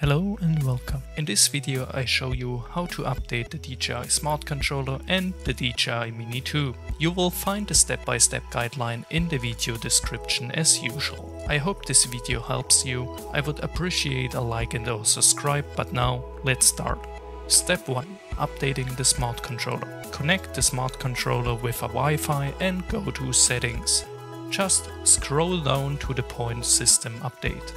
Hello and welcome. In this video I show you how to update the DJI Smart Controller and the DJI Mini 2. You will find a step-by-step guideline in the video description as usual. I hope this video helps you. I would appreciate a like and a subscribe, but now let's start. Step 1. Updating the Smart Controller. Connect the Smart Controller with a Wi-Fi and go to Settings. Just scroll down to the point System Update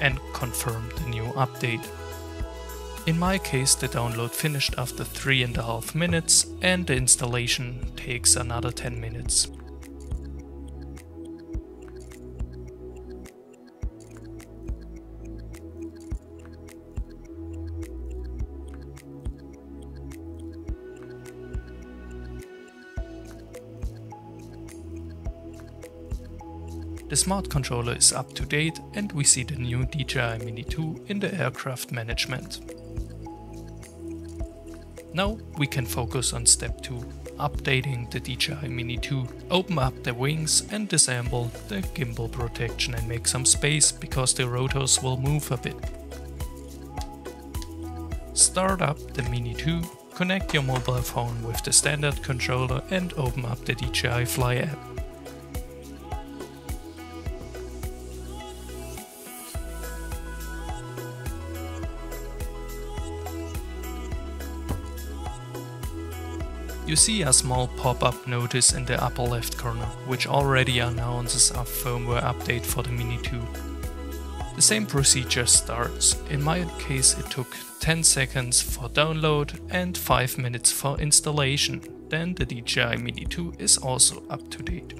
and confirm the new update. In my case, the download finished after 3.5 minutes and the installation takes another 10 minutes. The Smart Controller is up to date and we see the new DJI Mini 2 in the aircraft management. Now we can focus on step 2, updating the DJI Mini 2. Open up the wings and disassemble the gimbal protection and make some space because the rotors will move a bit. Start up the Mini 2, connect your mobile phone with the standard controller and open up the DJI Fly app. You see a small pop-up notice in the upper left corner, which already announces a firmware update for the Mini 2. The same procedure starts. In my case it took 10 seconds for download and 5 minutes for installation. Then the DJI Mini 2 is also up to date.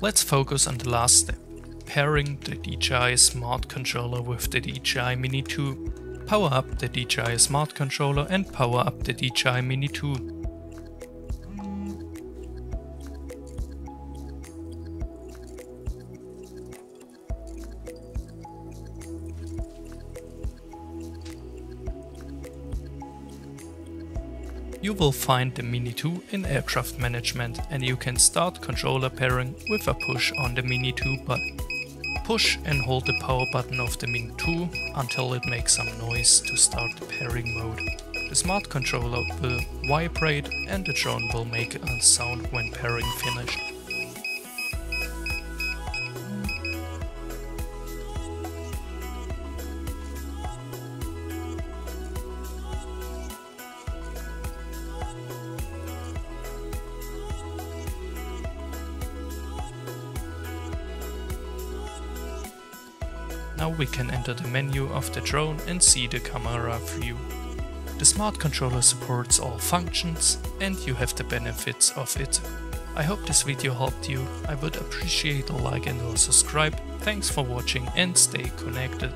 Let's focus on the last step, pairing the DJI Smart Controller with the DJI Mini 2. Power up the DJI Smart Controller and power up the DJI Mini 2. You will find the Mini 2 in Aircraft Management and you can start controller pairing with a push on the Mini 2 button. Push and hold the power button of the Mini 2 until it makes some noise to start the pairing mode. The Smart Controller will vibrate and the drone will make a sound when pairing finished. Now we can enter the menu of the drone and see the camera view. The Smart Controller supports all functions and you have the benefits of it. I hope this video helped you. I would appreciate a like and a subscribe. Thanks for watching and stay connected.